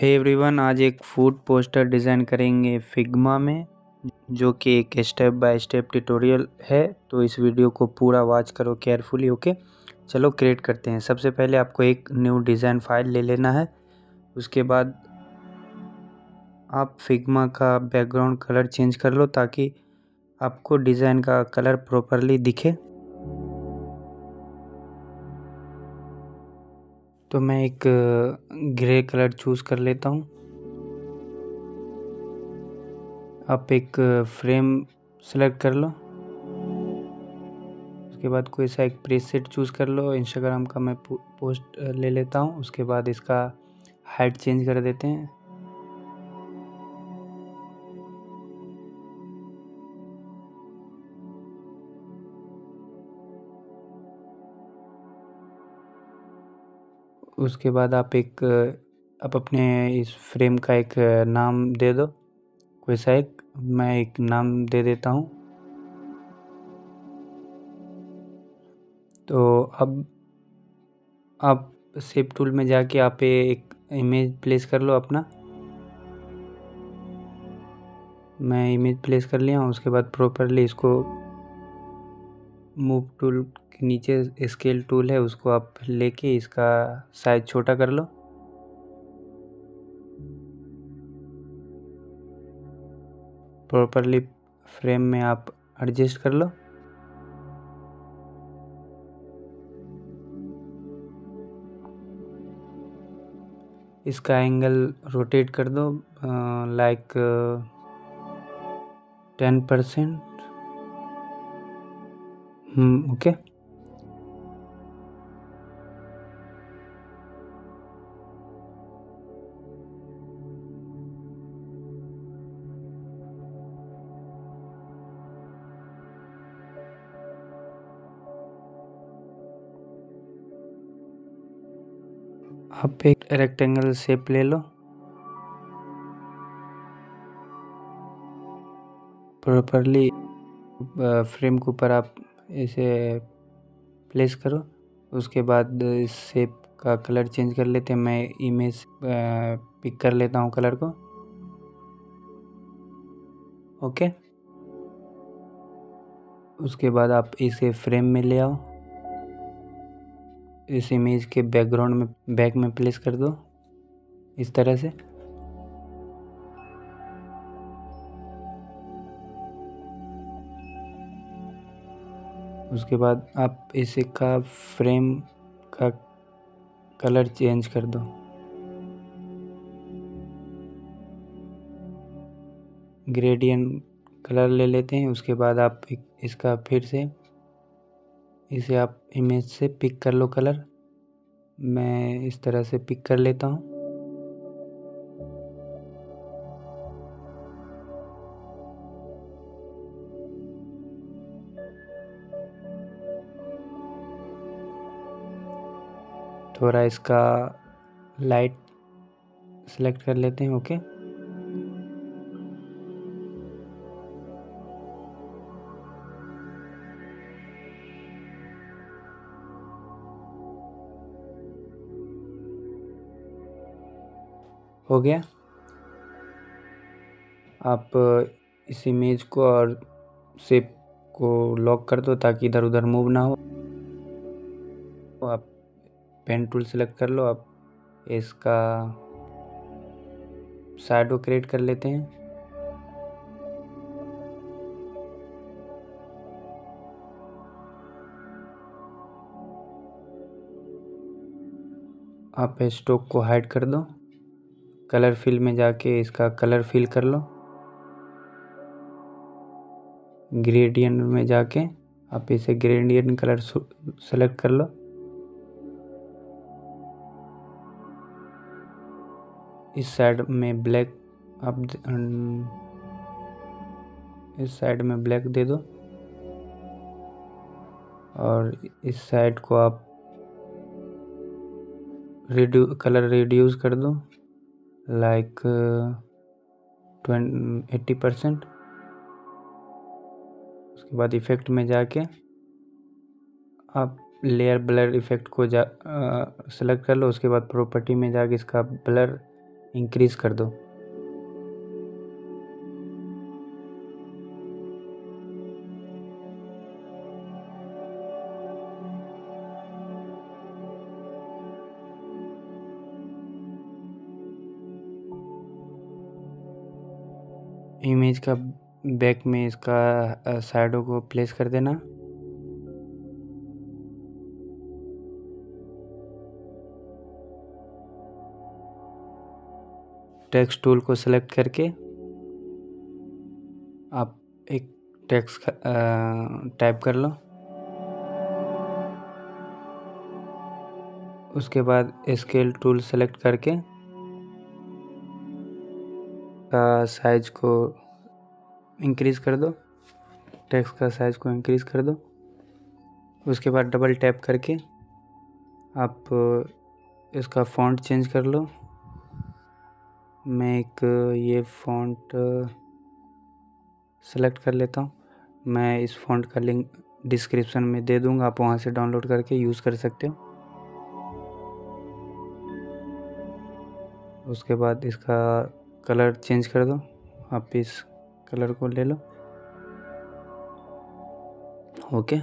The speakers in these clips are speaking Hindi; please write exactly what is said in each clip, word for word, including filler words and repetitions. हे एवरीवन, आज एक फूड पोस्टर डिज़ाइन करेंगे फिग्मा में, जो कि एक स्टेप बाय स्टेप ट्यूटोरियल है। तो इस वीडियो को पूरा वॉच करो केयरफुली। ओके, चलो क्रिएट करते हैं। सबसे पहले आपको एक न्यू डिज़ाइन फाइल ले लेना है। उसके बाद आप फिग्मा का बैकग्राउंड कलर चेंज कर लो ताकि आपको डिज़ाइन का कलर प्रॉपरली दिखे। तो मैं एक ग्रे कलर चूज़ कर लेता हूँ। आप एक फ्रेम सेलेक्ट कर लो। उसके बाद कोई सा एक प्रीसेट चूज़ कर लो। इंस्टाग्राम का मैं पोस्ट ले लेता हूँ। उसके बाद इसका हाइट चेंज कर देते हैं। उसके बाद आप एक आप अपने इस फ्रेम का एक नाम दे दो, कोई सा एक। मैं एक नाम दे देता हूँ। तो अब आप शेप टूल में जाके आप एक इमेज प्लेस कर लो अपना। मैं इमेज प्लेस कर लिया हूँ। उसके बाद प्रॉपरली इसको मूव टूल के नीचे स्केल टूल है, उसको आप लेके इसका साइज छोटा कर लो। प्रॉपरली फ्रेम में आप एडजस्ट कर लो। इसका एंगल रोटेट कर दो like ten percent. Hmm okay, आप एक रेक्टेंगल शेप ले लो। प्रॉपरली फ्रेम के ऊपर आप इसे प्लेस करो। उसके बाद इस शेप का कलर चेंज कर लेते हैं। मैं इमेज पिक कर लेता हूँ कलर को। ओके, उसके बाद आप इसे फ्रेम में ले आओ। इस इमेज के बैकग्राउंड में बैक में प्लेस कर दो इस तरह से। उसके बाद आप इसे का फ्रेम का कलर चेंज कर दो। ग्रेडियंट कलर ले लेते हैं। उसके बाद आप इसका फिर से इसे आप इमेज से पिक कर लो कलर। मैं इस तरह से पिक कर लेता हूँ। थोड़ा इसका लाइट सेलेक्ट कर लेते हैं। ओके, हो गया। आप इस इमेज को और शेप को लॉक कर दो ताकि इधर उधर मूव ना हो। आप पेन टूल सेलेक्ट कर लो। आप इसका शैडो क्रिएट कर लेते हैं। आप स्ट्रोक को हाइड कर दो। कलर फिल में जाके इसका कलर फिल कर लो। ग्रेडियंट में जाके आप इसे ग्रेडियंट कलर सेलेक्ट कर लो। इस साइड में ब्लैक आप इस साइड में ब्लैक दे दो और इस साइड को आप रिड्यू कलर रिड्यूस कर दो लाइक एट्टी परसेंट। उसके बाद इफ़ेक्ट में जाके आप लेयर ब्लर इफ़ेक्ट को जा सेलेक्ट कर लो। उसके बाद प्रॉपर्टी में जाके इसका ब्लर इंक्रीज कर दो। इमेज का बैक में इसका शैडो को प्लेस कर देना। टेक्स्ट टूल को सेलेक्ट करके आप एक टेक्स्ट टाइप कर लो। उसके बाद स्केल टूल सेलेक्ट करके का साइज को इंक्रीज कर दो, टेक्स्ट का साइज को इंक्रीज कर दो। उसके बाद डबल टैप करके आप इसका फॉन्ट चेंज कर लो। मैं एक ये फॉन्ट सेलेक्ट कर लेता हूँ। मैं इस फॉन्ट का लिंक डिस्क्रिप्शन में दे दूँगा, आप वहाँ से डाउनलोड करके यूज़ कर सकते हो। उसके बाद इसका कलर चेंज कर दो, आप इस कलर को ले लो। ओके,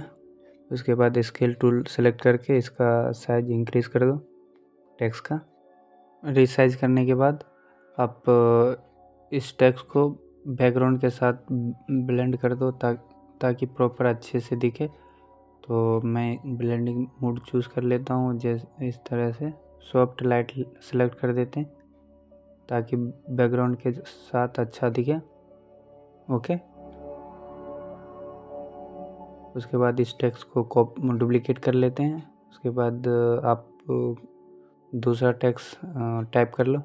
उसके बाद स्केल टूल सेलेक्ट करके इसका साइज इंक्रीज कर दो टेक्स्ट का। रिसाइज करने के बाद आप इस टेक्स्ट को बैकग्राउंड के साथ ब्लेंड कर दो ता, ताकि प्रॉपर अच्छे से दिखे। तो मैं ब्लेंडिंग मोड चूज़ कर लेता हूँ। जैसे इस तरह से सॉफ्ट लाइट सेलेक्ट कर देते हैं ताकि बैकग्राउंड के साथ अच्छा दिखे। ओके, उसके बाद इस टेक्स्ट को कॉपी डुप्लीकेट कर लेते हैं। उसके बाद आप दूसरा टेक्स्ट टाइप कर लो।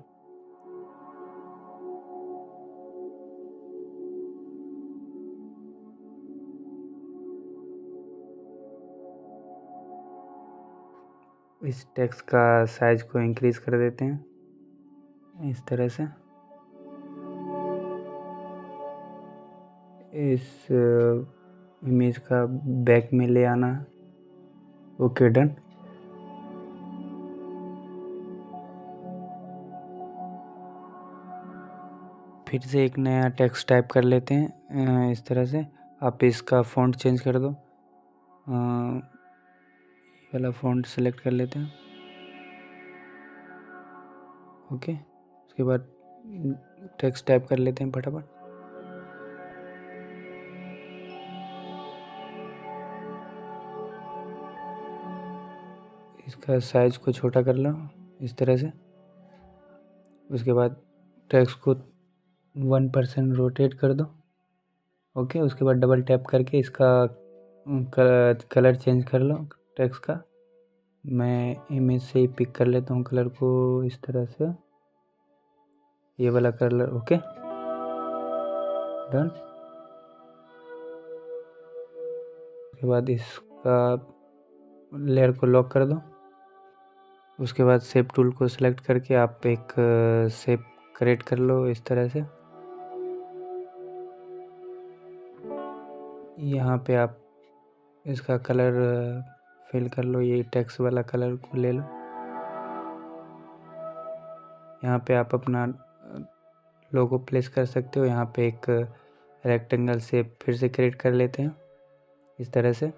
इस टेक्स्ट का साइज को इंक्रीज कर देते हैं इस तरह से। इस इमेज का बैक में ले आना। Okay, done. फिर से एक नया टेक्स्ट टाइप कर लेते हैं इस तरह से। आप इसका फॉन्ट चेंज कर दो, ये वाला फॉन्ट सेलेक्ट कर लेते हैं। ओके, उसके बाद टेक्स्ट टाइप कर लेते हैं फटाफट। इसका साइज को छोटा कर लो इस तरह से। उसके बाद टेक्स्ट को वन परसेंट रोटेट कर दो। ओके, उसके बाद डबल टैप करके इसका कलर चेंज कर लो टेक्स्ट का। मैं इमेज से ही पिक कर लेता हूँ कलर को इस तरह से, ये वाला कलर। Okay, done. उसके बाद इसका लेयर को लॉक कर दो। उसके बाद शेप टूल को सिलेक्ट करके आप एक शेप क्रिएट कर लो इस तरह से। यहाँ पे आप इसका कलर फिल कर लो, ये टेक्स्ट वाला कलर को ले लो। यहाँ पे आप अपना लोगो प्लेस कर सकते हो। यहाँ पे एक रेक्टेंगल शेप फिर से क्रिएट कर लेते हैं इस तरह से।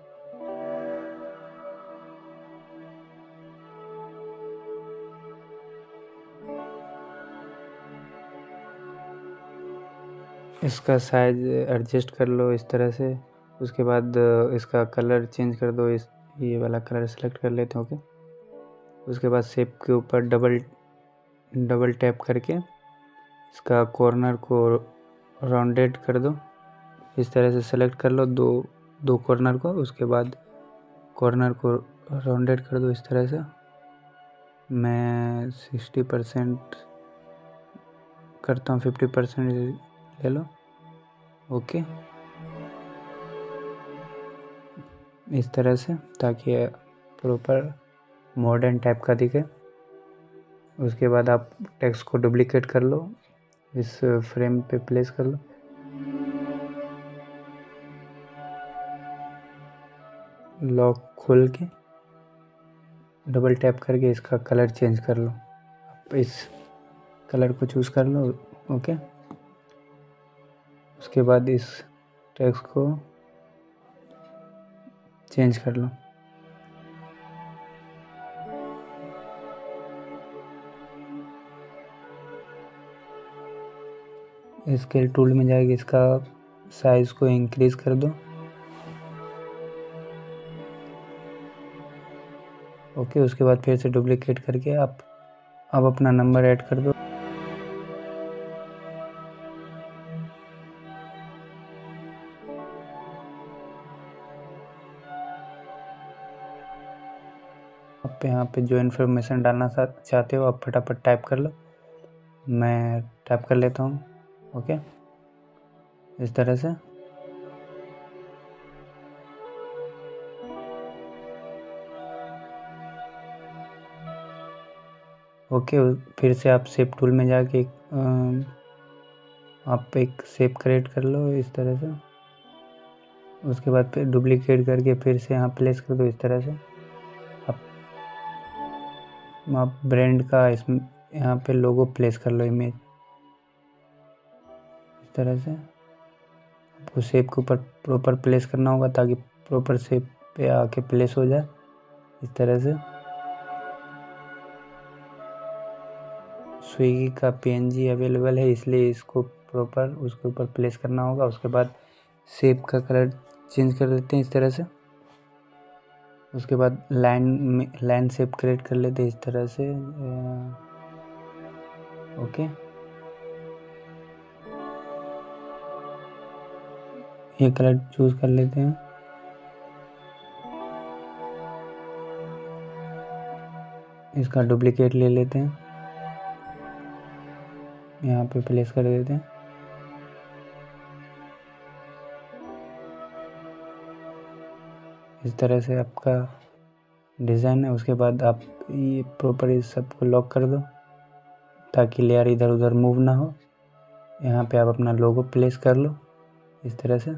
इसका साइज एडजस्ट कर लो इस तरह से। उसके बाद इसका कलर चेंज कर दो, इस ये वाला कलर सेलेक्ट कर लेते हैं। ओके, उसके बाद शेप के ऊपर डबल डबल टैप करके इसका कॉर्नर को राउंडेड कर दो इस तरह से। सेलेक्ट कर लो दो दो कॉर्नर को, उसके बाद कॉर्नर को राउंडेड कर दो इस तरह से। मैं सिक्सटी परसेंट करता हूँ, फिफ्टी परसेंट ले लो। ओके, इस तरह से ताकि प्रॉपर मॉडर्न टाइप का दिखे। उसके बाद आप टेक्स्ट को डुप्लीकेट कर लो, इस फ्रेम पे प्लेस कर लो। लॉक खोल के डबल टैप करके इसका कलर चेंज कर लो। आप इस कलर को चूज़ कर लो। ओके, उसके बाद इस टेक्स्ट को चेंज कर लो। स्केल टूल में जाके इसका साइज़ को इंक्रीज कर दो। ओके, उसके बाद फिर से डुप्लीकेट करके आप आप अपना नंबर ऐड कर दो। आप यहाँ पे जो इन्फॉर्मेशन डालना चाहते हो आप फटाफट टाइप कर लो। मैं टाइप कर लेता हूँ। ओके, इस तरह से। ओके, फिर से आप शेप टूल में जाके आप एक शेप क्रिएट कर लो इस तरह से। उसके बाद फिर डुप्लीकेट करके फिर से यहाँ प्लेस कर दो इस तरह से। आप आप ब्रांड का इस यहाँ पे लोगो प्लेस कर लो, इमेज इस तरह से। आपको शेप के ऊपर प्रॉपर प्लेस करना होगा ताकि प्रॉपर शेप पे आके प्लेस हो जाए इस तरह से। स्विगी का पीएनजी अवेलेबल है इसलिए इसको प्रॉपर उसके ऊपर प्लेस करना होगा। उसके बाद शेप का कलर चेंज कर लेते हैं इस तरह से। उसके बाद लाइन में लाइन शेप क्रिएट कर लेते हैं इस तरह से। ओके, ये कलर चूज़ कर लेते हैं। इसका डुप्लीकेट ले लेते हैं, यहाँ पे प्लेस कर देते हैं। इस तरह से आपका डिज़ाइन है। उसके बाद आप ये प्रॉपर इस सबको लॉक कर दो ताकि लेयर इधर उधर मूव ना हो। यहाँ पे आप अपना लोगो प्लेस कर लो इस तरह से।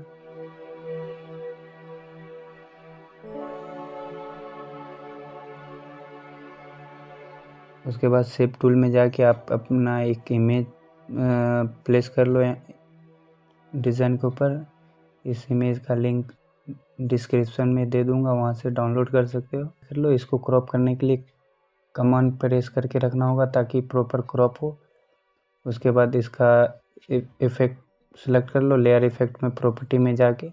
उसके बाद शेप टूल में जाके आप अपना एक इमेज प्लेस कर लो डिज़ाइन के ऊपर। इस इमेज का लिंक डिस्क्रिप्शन में दे दूंगा, वहां से डाउनलोड कर सकते हो। कर लो, इसको क्रॉप करने के लिए कमांड प्रेस करके रखना होगा ताकि प्रॉपर क्रॉप हो। उसके बाद इसका इफ़ेक्ट सेलेक्ट कर लो। लेयर इफ़ेक्ट में प्रॉपर्टी में जाके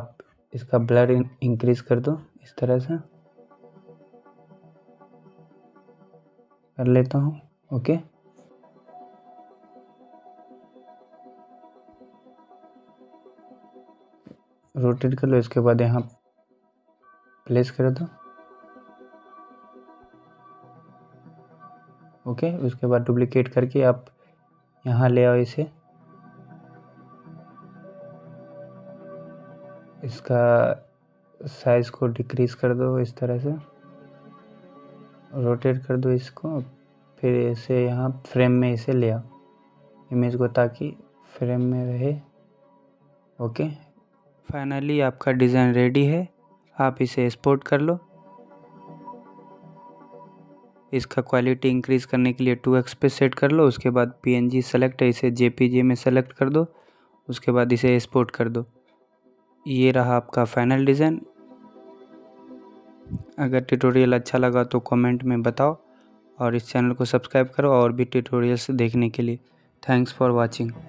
आप इसका ब्लर इंक्रीज कर दो इस तरह से। कर लेता हूँ। ओके, रोटेट कर लो। इसके बाद यहाँ प्लेस कर दो। ओके, उसके बाद डुप्लीकेट करके आप यहाँ ले आओ इसे। इसका साइज़ को डिक्रीज कर दो इस तरह से। रोटेट कर दो इसको, फिर इसे यहाँ फ्रेम में इसे ले आओ इमेज को ताकि फ्रेम में रहे। ओके, फाइनली आपका डिज़ाइन रेडी है। आप इसे एक्सपोर्ट कर लो। इसका क्वालिटी इंक्रीज करने के लिए टू एक्स पे सेट कर लो। उसके बाद पीएनजी सेलेक्ट है, इसे जेपीजी में सेलेक्ट कर दो। उसके बाद इसे एक्सपोर्ट कर दो। ये रहा आपका फाइनल डिज़ाइन। अगर ट्यूटोरियल अच्छा लगा तो कमेंट में बताओ और इस चैनल को सब्सक्राइब करो और भी ट्यूटोरियल्स देखने के लिए। Thanks for watching.